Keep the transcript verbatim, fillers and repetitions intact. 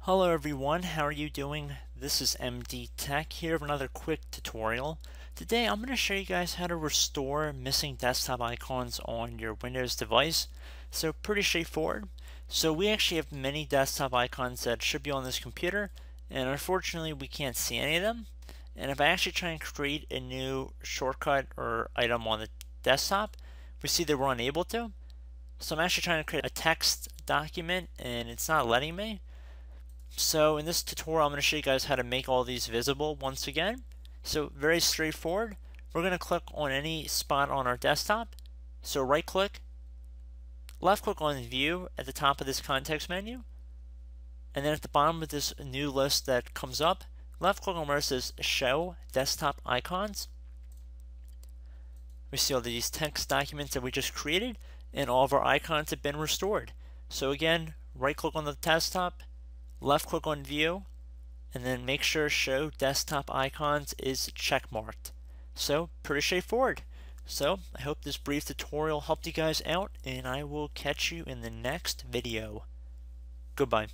Hello everyone, how are you doing? This is M D Tech here with another quick tutorial. Today I'm going to show you guys how to restore missing desktop icons on your Windows device. So pretty straightforward. So we actually have many desktop icons that should be on this computer, and unfortunately we can't see any of them. And if I actually try and create a new shortcut or item on the desktop, we see that we're unable to. So I'm actually trying to create a text document and it's not letting me. So in this tutorial, I'm going to show you guys how to make all these visible once again. So very straightforward. We're going to click on any spot on our desktop. So right click, left click on view at the top of this context menu. And then at the bottom of this new list that comes up, left click on where it says show desktop icons. We see all these text documents that we just created, and all of our icons have been restored. So again, right click on the desktop, left click on view, and then make sure show desktop icons is checkmarked. So pretty straightforward. So I hope this brief tutorial helped you guys out, and I will catch you in the next video. Goodbye.